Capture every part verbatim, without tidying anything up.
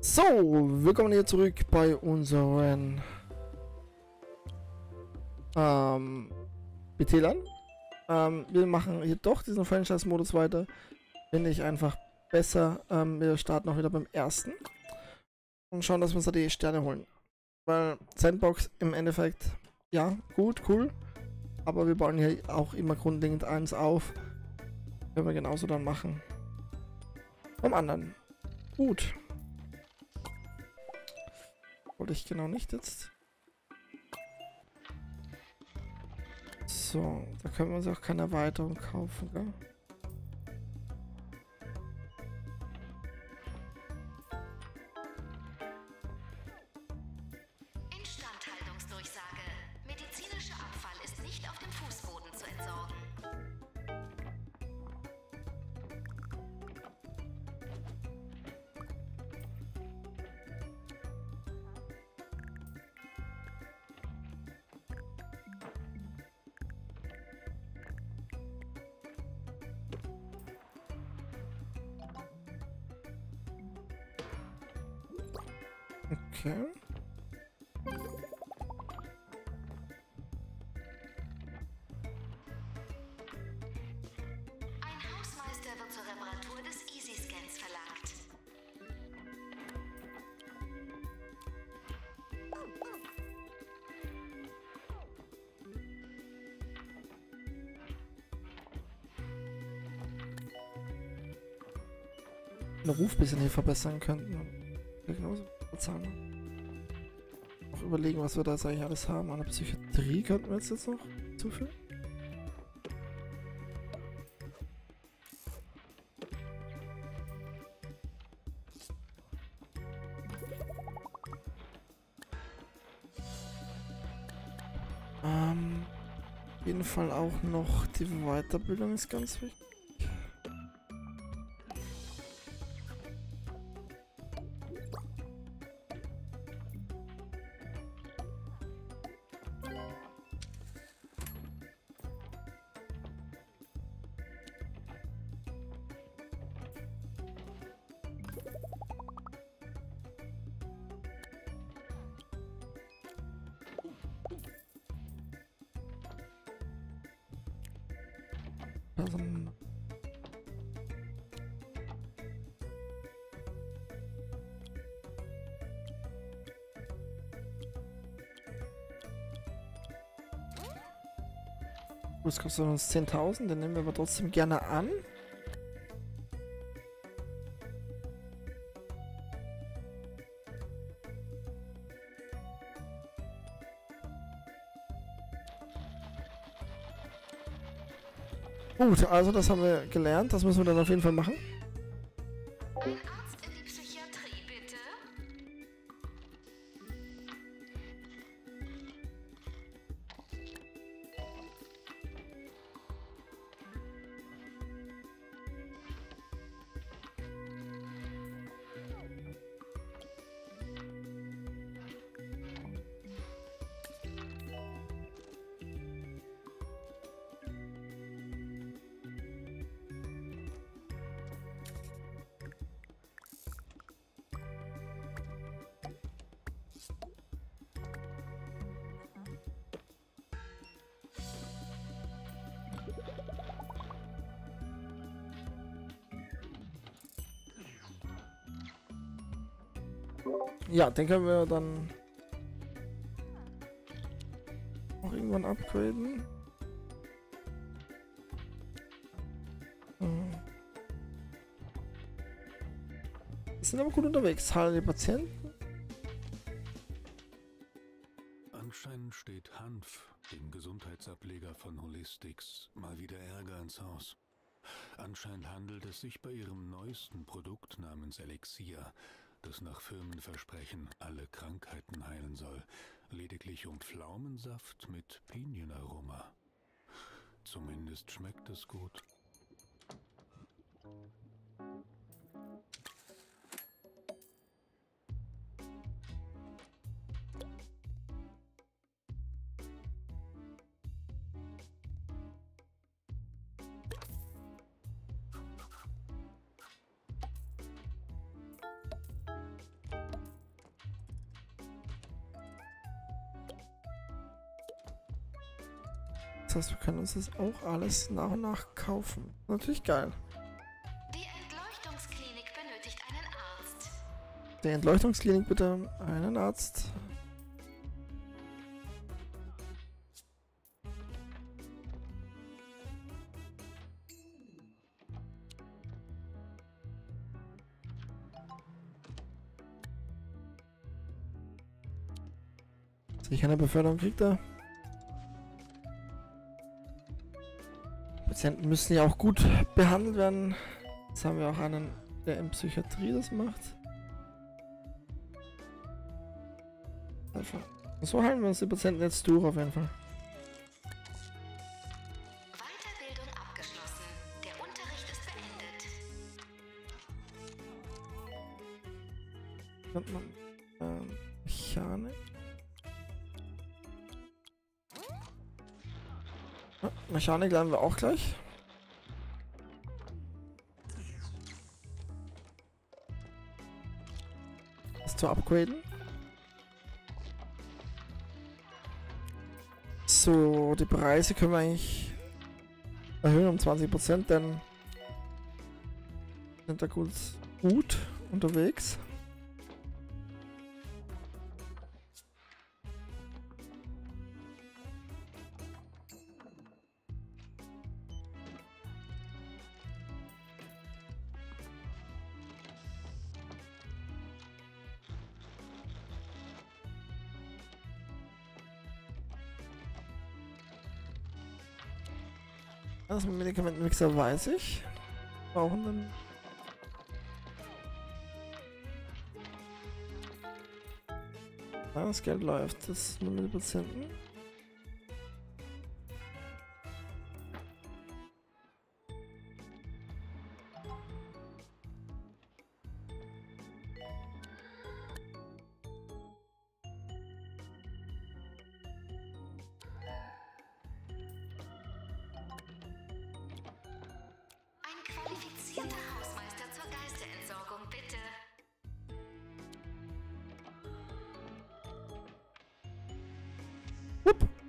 So, willkommen hier zurück bei unseren ähm, B T-Lern. Ähm, wir machen hier doch diesen Franchise-Modus weiter. Finde ich einfach besser. Ähm, wir starten auch wieder beim ersten. Und schauen, dass wir uns da die Sterne holen. Weil Sandbox im Endeffekt, ja, gut, cool. Aber wir bauen hier auch immer grundlegend eins auf. Können wir genauso dann machen. Vom anderen. Gut. Wollte ich genau nicht jetzt. So, da können wir uns auch keine Erweiterung kaufen, gell? Instandhaltungsdurchsage. Medizinischer Abfall ist nicht auf dem Fußboden zu entsorgen. Okay. Ein Hausmeister wird zur Reparatur des Easy-Scans verlangt. Den Ruf ein bisschen hier verbessern könnten. Diagnose bezahlen. Überlegen, was wir da jetzt eigentlich alles haben. An der Psychiatrie könnten wir jetzt, jetzt noch zufügen. Ähm, auf jeden Fall auch noch die Weiterbildung ist ganz wichtig. Das kostet uns zehntausend, den nehmen wir aber trotzdem gerne an. Gut, also das haben wir gelernt, das müssen wir dann auf jeden Fall machen. Ein Arzt in die Psychiatrie, bitte. Ja, den können wir dann auch irgendwann upgraden. Hm. Wir sind aber gut unterwegs. Hallo die Patienten. Anscheinend steht Hanf, dem Gesundheitsableger von Holistics, mal wieder Ärger ins Haus. Anscheinend handelt es sich bei ihrem neuesten Produkt namens Elixier, das nach Firmenversprechen alle Krankheiten heilen soll, lediglich um Pflaumensaft mit Pinienaroma. Zumindest schmeckt es gut. Das heißt, wir können uns das auch alles nach und nach kaufen. Natürlich geil. Die Entleuchtungsklinik benötigt einen Arzt. Die Entleuchtungsklinik bitte einen Arzt. Ich eine Beförderung kriegt er. Patienten müssen ja auch gut behandelt werden. Jetzt haben wir auch einen, der in Psychiatrie das macht. Einfach. So halten wir uns die Patienten jetzt durch auf jeden Fall. Weiterbildung abgeschlossen. Der Unterricht ist beendet. Könnte man ähm, Mechanik. Mechanik lernen wir auch gleich. Das zu upgraden. So, die Preise können wir eigentlich erhöhen um zwanzig Prozent, denn sind da gut, gut unterwegs. Das mit Medikamentenmixer weiß ich. Brauchen dann. Ah, das Geld läuft. Das ist nur mit den Patienten.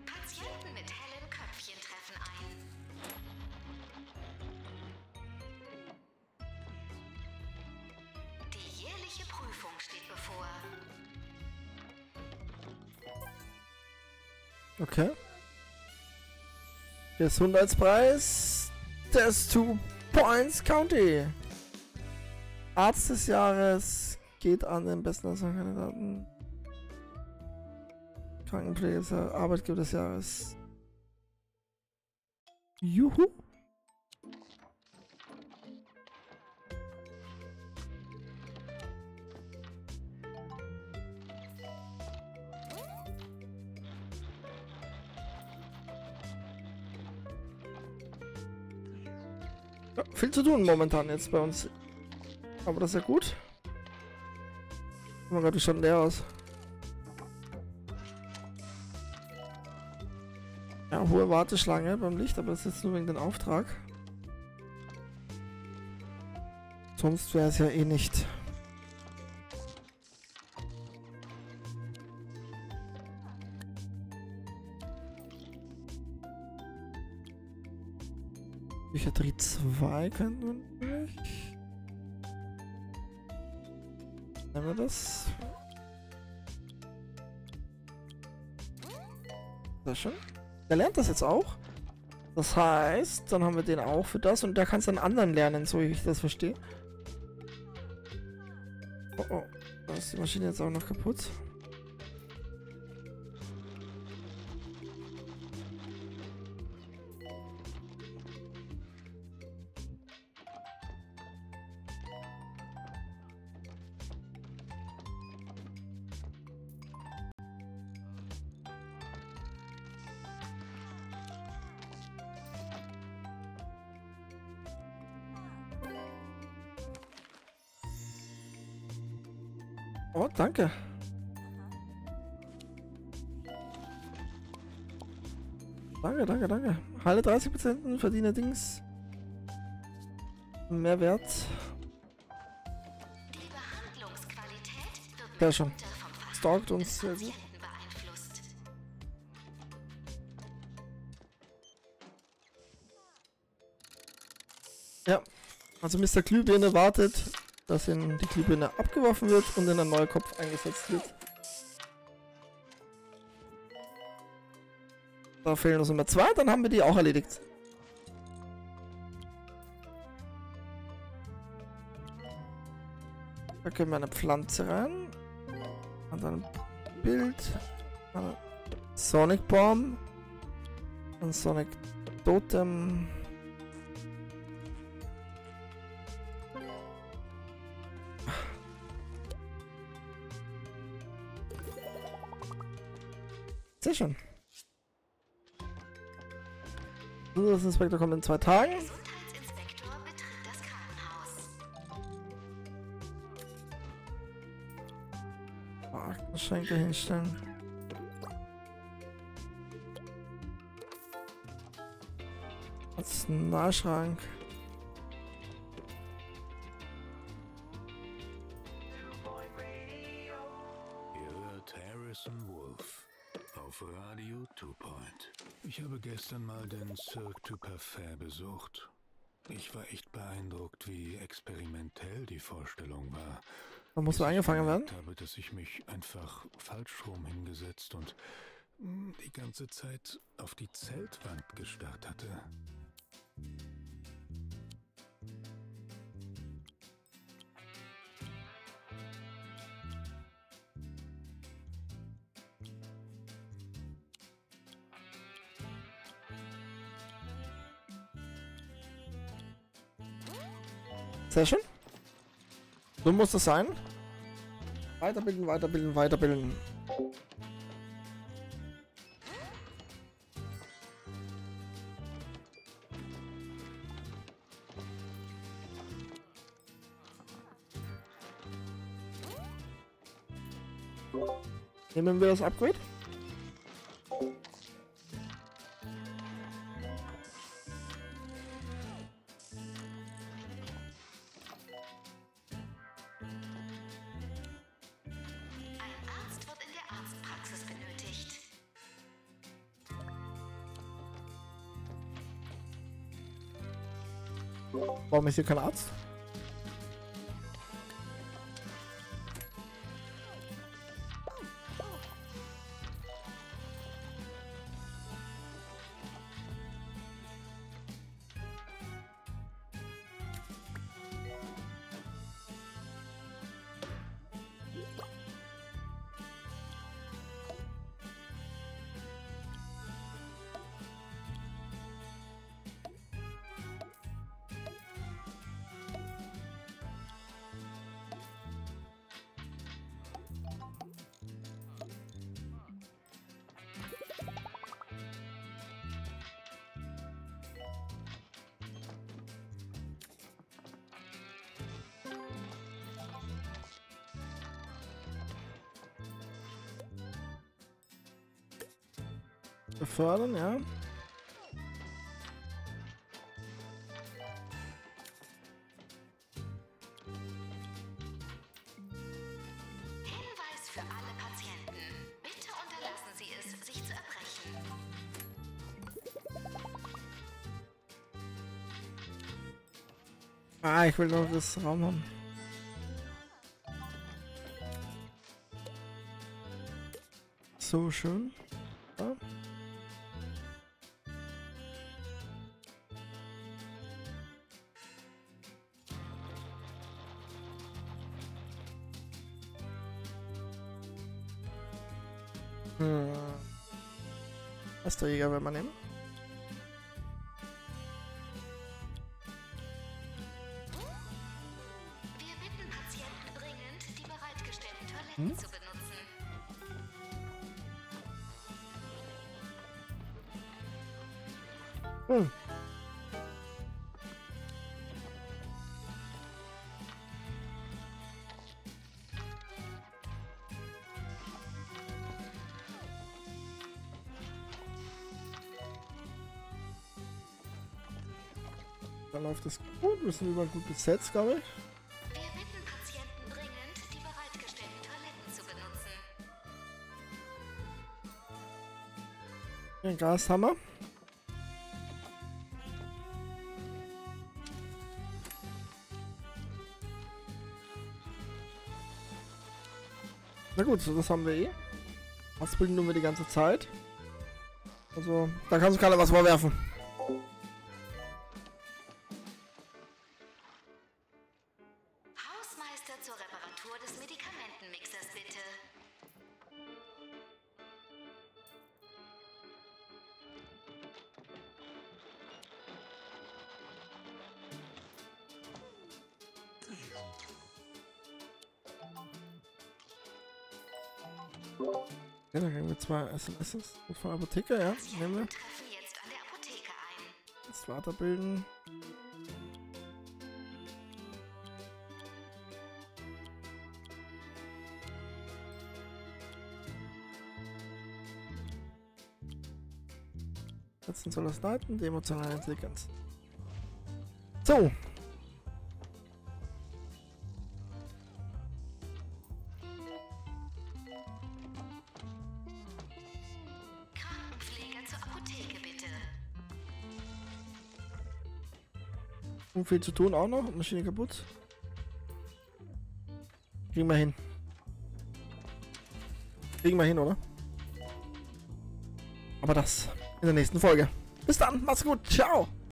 Patienten mit hellen Köpfchen treffen ein. Die jährliche Prüfung steht bevor. Okay. Der Sundheitspreis des Po eins County. Arzt des Jahres geht an den besten Kandidaten. Krankenpflege ist der Arbeitgeber des Jahres. Juhu! Ja, viel zu tun momentan jetzt bei uns. Aber das ist ja gut. Oh mein Gott, wie schaut denn der aus? Ja, hohe Warteschlange beim Licht, aber das ist jetzt nur wegen dem Auftrag. Sonst wäre es ja eh nicht. Psychiatrie zwei könnte man nicht. Nehmen wir das. Sehr schön. Der lernt das jetzt auch. Das heißt, dann haben wir den auch für das und der kann es dann anderen lernen, so wie ich das verstehe. Oh oh, da ist die Maschine jetzt auch noch kaputt. Oh, danke. Danke, danke, danke. Alle dreißig Prozent verdienen Dings. Mehrwert. Die Behandlungsqualität wird ja, schon. Stalkt uns. Also Mister Glühbirne wartet, dass ihm die Glühbirne abgeworfen wird und in einen neuen Kopf eingesetzt wird. Da fehlen uns Nummer zwei, dann haben wir die auch erledigt. Da können wir eine Pflanze rein. Und dann ein Bild. Sonic-Baum. Und Sonic-Totem. Sehr schön. Gesundheitsinspektor kommt in zwei Tagen. Gesundheitsinspektor betritt das Krankenhaus. Markenschenke hinstellen. Arzneischrank. Ich habe gestern mal den Cirque du Parfait besucht. Ich war echt beeindruckt, wie experimentell die Vorstellung war. Man muss so angefangen werden. Ich habe, dass ich mich einfach falsch rum hingesetzt und die ganze Zeit auf die Zeltwand gestarrt hatte. Sehr schön. So muss das sein. Weiterbilden, weiterbilden, weiterbilden. Nehmen wir das Upgrade? Warum ist hier kein Arzt? Befördern, ja. Hinweis für alle Patienten. Bitte unterlassen Sie es, sich zu erbrechen. Ah, ich will noch das Raum haben. So schön. Ja. Jäger wenn man nimmt. Wir bitten Patienten dringend, die bereitgestellten Toiletten hm? zu benutzen. Hm. Läuft das gut? Wir sind überall gut besetzt, glaube ich. Wir bitten Patienten dringend, die bereitgestellten Toiletten zu benutzen. Den Gashammer. Na gut, das haben wir eh. Ausbilden tun wir die ganze Zeit. Also, da kannst du keiner was vorwerfen. Hausmeister zur Reparatur des Medikamentenmixers, bitte. Ja, da kriegen wir zwei S M Ses von Apotheke, ja. Nehmen wir. Jetzt weiterbilden. Setzen soll das leiten, die emotionale Intelligenz. So. Viel zu tun auch noch. Maschine kaputt. Kriegen wir hin. Kriegen wir hin, oder? Aber das in der nächsten Folge. Bis dann. Macht's gut. Ciao.